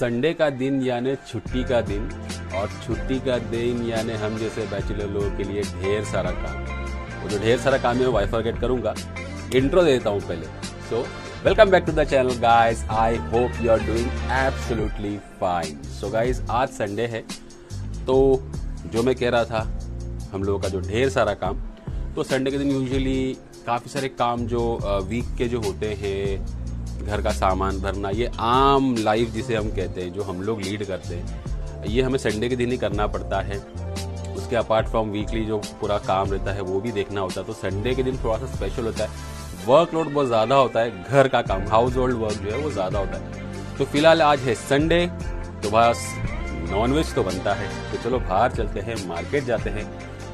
Sunday का दिन यानी छुट्टी का दिन, और छुट्टी का दिन यानी हम जैसे बैचलर लोगों के लिए ढेर सारा काम। वो जो ढेर सारा काम है वो वाई फॉरगेट करूंगा, इंट्रो दे देता हूँ पहले। So welcome back to the channel guys, I hope you are doing absolutely fine. So guys आज संडे है, तो जो मैं कह रहा था हम लोगों का जो ढेर सारा काम, तो संडे के दिन यूजुअली काफ़ी सारे काम जो वीक के जो होते हैं, घर का सामान भरना, ये आम लाइफ जिसे हम कहते हैं, जो हम लोग लीड करते हैं, ये हमें संडे के दिन ही करना पड़ता है। उसके अपार्ट फ्रॉम वीकली जो पूरा काम रहता है वो भी देखना होता है, तो संडे के दिन थोड़ा सा स्पेशल होता है। वर्कलोड बहुत ज़्यादा होता है, घर का काम, हाउस होल्ड वर्क जो है वो ज़्यादा होता है। तो फिलहाल आज है संडे, तो बस नॉनवेज तो बनता है, तो चलो बाहर चलते हैं, मार्केट जाते हैं,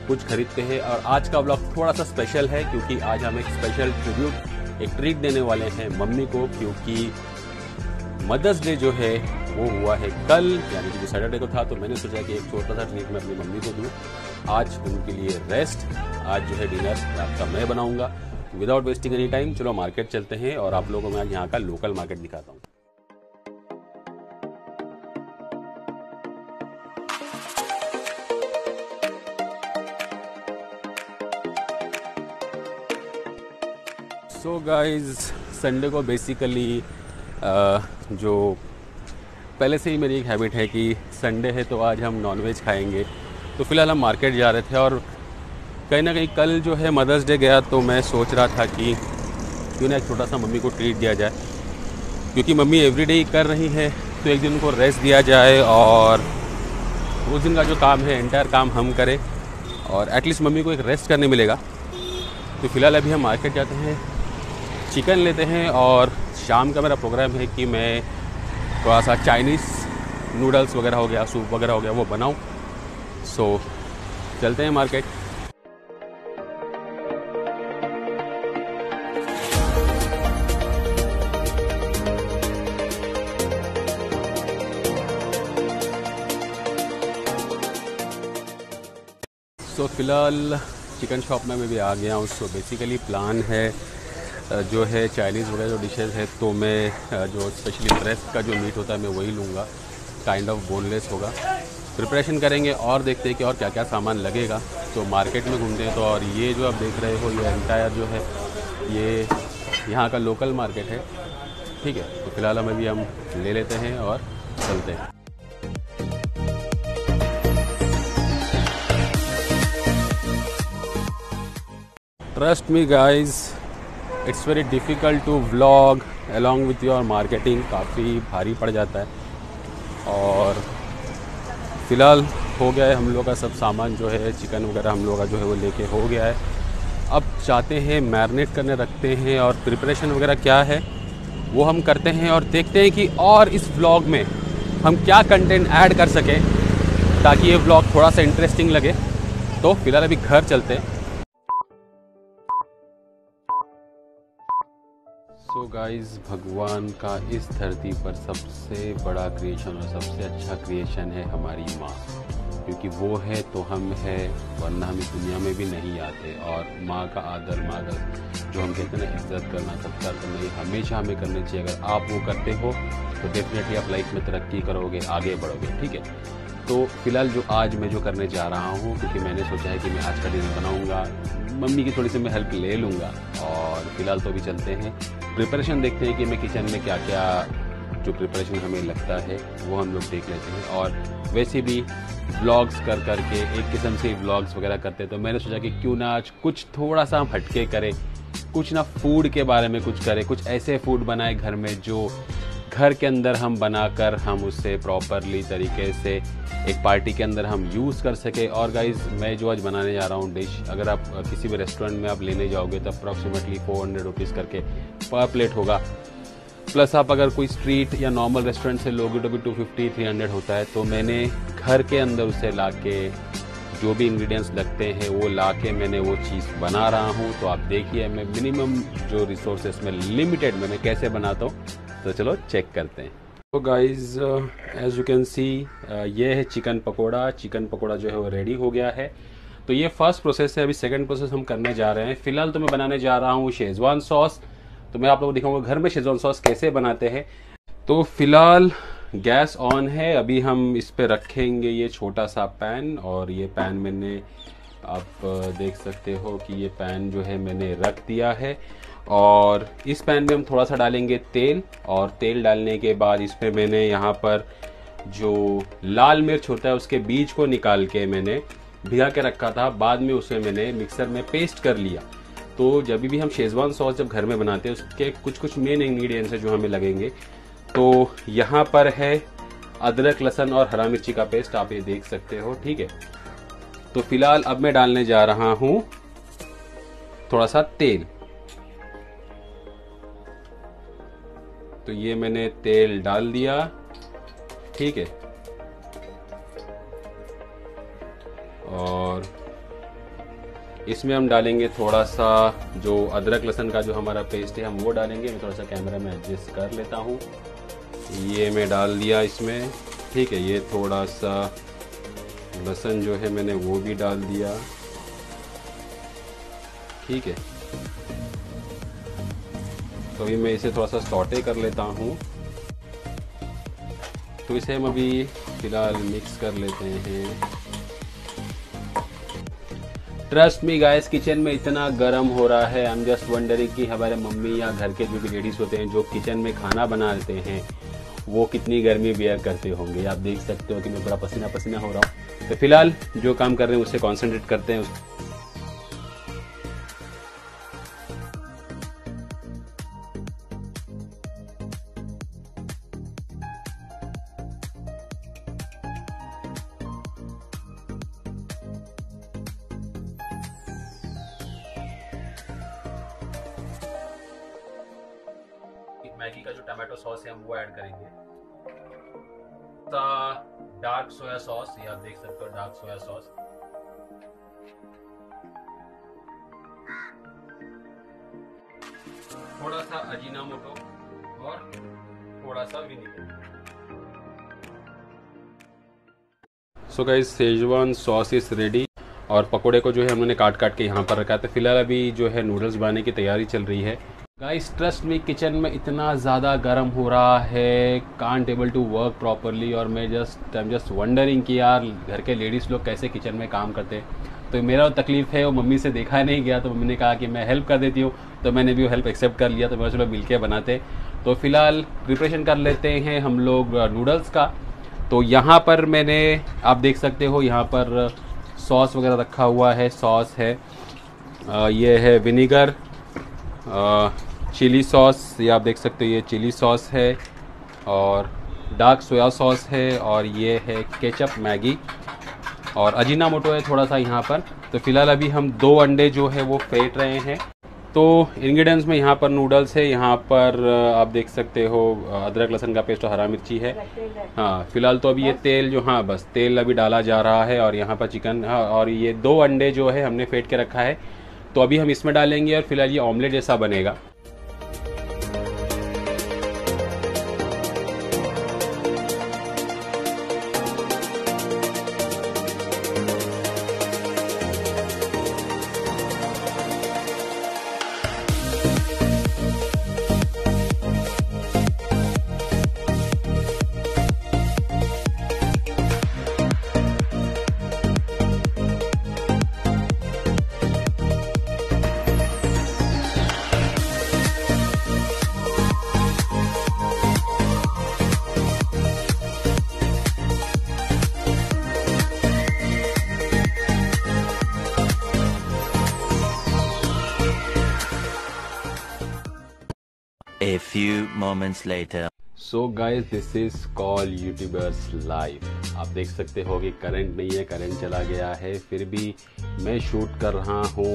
कुछ खरीदते हैं। और आज का ब्लॉग थोड़ा सा स्पेशल है क्योंकि आज हम एक स्पेशल ट्रिब्यूट, एक ट्रीट देने वाले हैं मम्मी को, क्योंकि मदर्स डे जो है वो हुआ है कल, यानी कि सैटरडे को था। तो मैंने सोचा कि एक छोटा सा ट्रीट मैं अपनी मम्मी को दूँ। आज उनके लिए रेस्ट, आज जो है डिनर रात का मैं बनाऊंगा विदाउट वेस्टिंग एनी टाइम। चलो मार्केट चलते हैं और आप लोगों को मैं आज यहाँ का लोकल मार्केट दिखाता हूँ। सो गाइज संडे को बेसिकली जो पहले से ही मेरी एक हैबिट है कि संडे है तो आज हम नॉनवेज खाएंगे, तो फिलहाल हम मार्केट जा रहे थे। और कहीं ना कहीं कल जो है मदर्स डे गया, तो मैं सोच रहा था कि क्यों ना एक छोटा सा मम्मी को ट्रीट दिया जाए, क्योंकि मम्मी एवरीडे ही कर रही है, तो एक दिन उनको रेस्ट दिया जाए और उस दिन का जो काम है एंटायर काम हम करें, और एटलीस्ट मम्मी को एक रेस्ट करने मिलेगा। तो फिलहाल अभी हम मार्केट जाते हैं, चिकन लेते हैं, और शाम का मेरा प्रोग्राम है कि मैं थोड़ा सा चाइनीज़ नूडल्स वगैरह हो गया, सूप वगैरह हो गया, वो बनाऊं। सो चलते हैं मार्केट। सो फिलहाल चिकन शॉप में मैं भी आ गया हूँ। सो बेसिकली प्लान है जो है चाइनीज़ वगैरह जो डिशेज़ है, तो मैं जो स्पेशली ब्रेस्ट का जो मीट होता है मैं वही लूँगा, काइंड ऑफ बोनलेस होगा। प्रिपरेशन करेंगे और देखते हैं कि और क्या क्या सामान लगेगा। तो मार्केट में घूमते हैं। तो और ये जो आप देख रहे हो ये एंटायर जो है ये यहाँ का लोकल मार्केट है, ठीक है। तो फिलहाल हम अभी हम ले लेते हैं और चलते हैं। Trust me guys, it's very difficult to vlog along with your marketing, काफ़ी भारी पड़ जाता है। और फिलहाल हो गया है हम लोग का सब सामान जो है, चिकन वगैरह हम लोग का जो है वो लेके हो गया है। अब चाहते हैं मैरिनेट करने रखते हैं, और प्रिपरेशन वगैरह क्या है वो हम करते हैं, और देखते हैं कि और इस व्लॉग में हम क्या कंटेंट ऐड कर सकें ताकि ये व्लॉग थोड़ा सा इंटरेस्टिंग लगे। तो फिलहाल अभी घर चलते हैं। सो गाइज भगवान का इस धरती पर सबसे बड़ा क्रिएशन और सबसे अच्छा क्रिएशन है हमारी माँ, क्योंकि वो है तो हम है, वरना हम इस दुनिया में भी नहीं आते। और माँ का आदर, माँ का जो हम कहते हैं ना इज्जत करना, सत्कार करना, ये हमेशा हमें करनी चाहिए। अगर आप वो करते हो तो डेफिनेटली आप लाइफ में तरक्की करोगे, आगे बढ़ोगे, ठीक है। तो फिलहाल जो आज मैं जो करने जा रहा हूँ, क्योंकि मैंने सोचा है कि मैं आज का डिनर बनाऊँगा, मम्मी की थोड़ी सी मैं हेल्प ले लूँगा। और फिलहाल तो अभी चलते हैं, प्रिपरेशन देखते हैं कि मैं किचन में क्या क्या जो प्रिपरेशन हमें लगता है वो हम लोग देख लेते हैं। और वैसे भी व्लॉग्स कर करके एक किस्म से व्लॉग्स वगैरह करते हैं, तो मैंने सोचा कि क्यों ना आज कुछ थोड़ा सा हम हटके करें, कुछ ना फूड के बारे में कुछ करें, कुछ ऐसे फूड बनाए घर में जो घर के अंदर हम बनाकर हम उससे प्रॉपरली तरीके से एक पार्टी के अंदर हम यूज़ कर सके। और गाइज मैं जो आज बनाने जा रहा हूँ डिश, अगर आप किसी भी रेस्टोरेंट में आप लेने जाओगे तो अप्रॉक्सीमेटली 400 रुपीज़ करके पर प्लेट होगा। प्लस आप अगर कोई स्ट्रीट या नॉर्मल रेस्टोरेंट से लोगे तो भी 250-300 होता है। तो मैंने घर के अंदर उसे ला के जो भी इंग्रेडिएंट्स लगते हैं वो ला के मैंने वो चीज़ बना रहा हूँ। तो आप देखिए मैं मिनिमम जो रिसोर्सेस में लिमिटेड में मैं कैसे बनाता हूँ, तो चलो चेक करते हैं। तो guys as you can see ये है चिकन पकोड़ा। चिकन पकोड़ा जो है वो रेडी हो गया है। तो ये फर्स्ट प्रोसेस है, अभी सेकंड प्रोसेस हम करने जा रहे हैं। फिलहाल तो मैं बनाने जा रहा हूँ शेजवान सॉस। तो मैं आप लोगों को दिखाऊंगा घर में शेजवान सॉस कैसे बनाते हैं। तो फिलहाल गैस ऑन है। अभी हम इस पे रखेंगे ये छोटा सा पैन, और ये पैन मैंने, आप देख सकते हो कि ये पैन जो है मैंने रख दिया है। और इस पैन में हम थोड़ा सा डालेंगे तेल, और तेल डालने के बाद इस पे मैंने यहाँ पर जो लाल मिर्च होता है उसके बीज को निकाल के मैंने भिगा के रखा था, बाद में उसे मैंने मिक्सर में पेस्ट कर लिया। तो जब भी हम शेजवान सॉस जब घर में बनाते हैं उसके कुछ कुछ मेन इंग्रेडिएंट्स हैं जो हमें लगेंगे। तो यहाँ पर है अदरक, लहसुन और हरा मिर्ची का पेस्ट, आप ये देख सकते हो, ठीक है। तो फिलहाल अब मैं डालने जा रहा हूँ थोड़ा सा तेल। तो ये मैंने तेल डाल दिया, ठीक है। और इसमें हम डालेंगे थोड़ा सा जो अदरक लहसुन का जो हमारा पेस्ट है, हम वो डालेंगे। मैं थोड़ा सा कैमरा में एडजस्ट कर लेता हूँ। ये मैं डाल दिया इसमें, ठीक है। ये थोड़ा सा लहसुन जो है मैंने वो भी डाल दिया, ठीक है। तो अभी मैं इसे थोड़ा सा सॉटे कर लेता हूँ। तो इसे हम अभी फ़िलहाल मिक्स कर लेते हैं। ट्रस्ट मी गाइस, किचन में इतना गर्म हो रहा है। आई एम जस्ट वंडरिंग कि हमारे मम्मी या घर के जो भी लेडीज़ होते हैं जो किचन में खाना बनाते हैं वो कितनी गर्मी बेयर करते होंगे। आप देख सकते हो कि मैं बड़ा पसीना पसीना हो रहा हूँ। तो फिलहाल जो काम कर रहे हैं उससे कॉन्सेंट्रेट करते हैं। मैगी का जो टमाटो सॉस है हम वो ऐड करेंगे। डार्क सोया सॉस, ये आप देख सकते हो, डार्क सोया सॉस। थोड़ा सा अजीनामोटो और थोड़ा सा vinegar. So guys, Schezwan sauce is ready. और पकोड़े को जो है हमने काट काट के यहाँ पर रखा था। फिलहाल अभी जो है नूडल्स बनाने की तैयारी चल रही है। गाइस ट्रस्ट मी, किचन में इतना ज़्यादा गर्म हो रहा है, can't able to work properly. और मैं आई एम जस्ट वंडरिंग कि यार घर के लेडीज़ लोग कैसे किचन में काम करते हैं। तो मेरा तकलीफ है, वो मम्मी से देखा नहीं गया, तो मम्मी ने कहा कि मैं हेल्प कर देती हूँ। तो मैंने भी वो हेल्प एक्सेप्ट कर लिया। तो मैं चलो मिल के बनाते। तो फिलहाल प्रिपरेशन कर लेते हैं हम लोग नूडल्स का। तो यहाँ पर मैंने, आप देख सकते हो, यहाँ पर सॉस वगैरह रखा हुआ है। सॉस है, ये है विनेगर, चिली सॉस, ये आप देख सकते हो, ये चिली सॉस है। और डार्क सोया सॉस है, और ये है केचप मैगी, और अजीनामोटो है थोड़ा सा यहाँ पर। तो फिलहाल अभी हम 2 अंडे जो है वो फेंट रहे हैं। तो इंग्रेडिएंट्स में यहाँ पर नूडल्स है, यहाँ पर आप देख सकते हो अदरक लहसुन का पेस्ट और हरा मिर्ची है। हाँ फिलहाल तो अभी ये तेल जो, हाँ बस तेल अभी डाला जा रहा है। और यहाँ पर चिकन, हाँ, और ये 2 अंडे जो है हमने फेंट के रखा है, तो अभी हम इसमें डालेंगे। और फिलहाल ये ऑमलेट जैसा बनेगा। A few moments later. So guys, this is called YouTubers Live. आप देख सकते हो कि करंट नहीं है, करंट चला गया है, फिर भी मैं शूट कर रहा हूँ।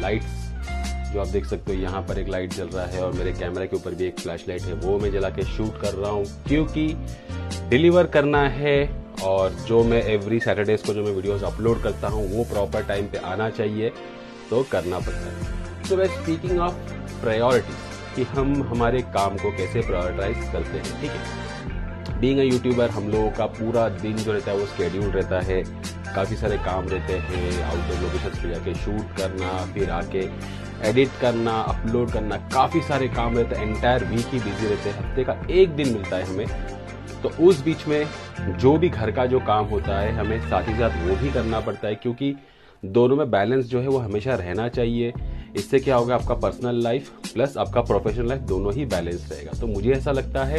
लाइट्स जो आप देख सकते हो, यहाँ पर एक लाइट जल रहा है और मेरे कैमरा के ऊपर भी एक फ्लैश लाइट है, वो मैं जला के शूट कर रहा हूँ क्योंकि डिलीवर करना है। और जो मैं एवरी सैटरडेज को जो मैं वीडियोस अपलोड करता हूँ वो प्रॉपर टाइम पे आना चाहिए, तो करना पड़ता है। So guys, speaking of priority कि हम हमारे काम को कैसे प्रायोरिटाइज करते हैं, ठीक है। बीइंग अ यूट्यूबर हम लोगों का पूरा दिन जो रहता है वो स्केड्यूल रहता है, काफ़ी सारे काम रहते हैं। आउटडोर लोकेशन पे जाके शूट करना, फिर आके एडिट करना, अपलोड करना, काफ़ी सारे काम रहते हैं। एंटायर वीक ही बिजी रहते हैं, हफ्ते का एक दिन मिलता है हमें तो उस बीच में जो भी घर का जो काम होता है हमें साथ ही साथ वो भी करना पड़ता है, क्योंकि दोनों में बैलेंस जो है वो हमेशा रहना चाहिए। इससे क्या होगा, आपका पर्सनल लाइफ प्लस आपका प्रोफेशनल लाइफ दोनों ही बैलेंस रहेगा। तो मुझे ऐसा लगता है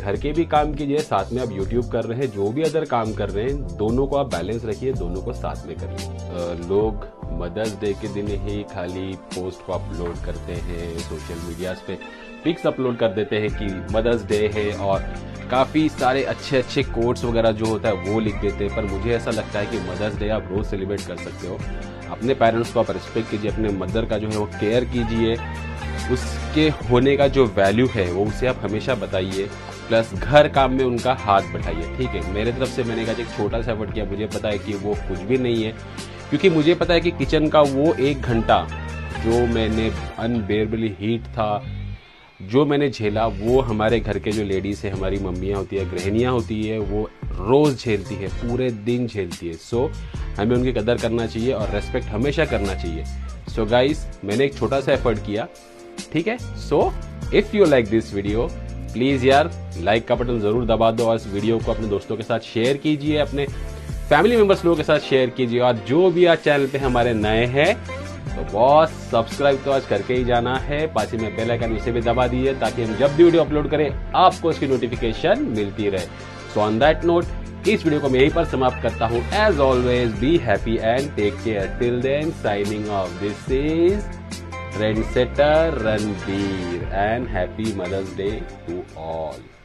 घर के भी काम कीजिए, साथ में आप YouTube कर रहे हैं, जो भी अदर काम कर रहे हैं, दोनों को आप बैलेंस रखिए, दोनों को साथ में करिए। लोग मदर्स डे के दिन ही खाली पोस्ट को अपलोड करते हैं, सोशल मीडिया पे पिक्स अपलोड कर देते हैं कि मदर्स डे है, और काफ़ी सारे अच्छे अच्छे कोट्स वगैरह जो होता है वो लिख देते हैं। पर मुझे ऐसा लगता है कि मदर्स डे आप रोज़ सेलिब्रेट कर सकते हो। अपने पेरेंट्स को आप रिस्पेक्ट कीजिए, अपने मदर का जो है वो केयर कीजिए, उसके होने का जो वैल्यू है वो उसे आप हमेशा बताइए, प्लस घर काम में उनका हाथ बटाइए। ठीक है, मेरे तरफ से मैंने कहा एक छोटा सा एफर्ट किया, मुझे पता है कि वो कुछ भी नहीं है, क्योंकि मुझे पता है कि किचन का वो एक घंटा जो मैंने अनबेरेबली हीट था जो मैंने झेला, वो हमारे घर के जो लेडीज़ है, हमारी मम्मियाँ होती है, गृहिणियाँ होती है, वो रोज़ झेलती है, पूरे दिन झेलती है। सो हमें उनकी कदर करना चाहिए और रेस्पेक्ट हमेशा करना चाहिए। सो गाइस, मैंने एक छोटा सा एफर्ट किया, ठीक है। So if you like this video, please यार लाइक का बटन ज़रूर दबा दो और इस वीडियो को अपने दोस्तों के साथ शेयर कीजिए, अपने फैमिली मेम्बर्स लोगों के साथ शेयर कीजिए, और जो भी आज चैनल पे हमारे नए हैं तो बॉस सब्सक्राइब तो आज करके ही जाना है, पास ही में बेल आइकन उसे भी दबा दीजिए ताकि हम जब भी वीडियो अपलोड करें आपको उसकी नोटिफिकेशन मिलती रहे। सो ऑन दैट नोट, इस वीडियो को मैं यहीं पर समाप्त करता हूँ। As always be happy and take care, till then signing off, this is trendsetter Ranbir, and happy mother's day to all.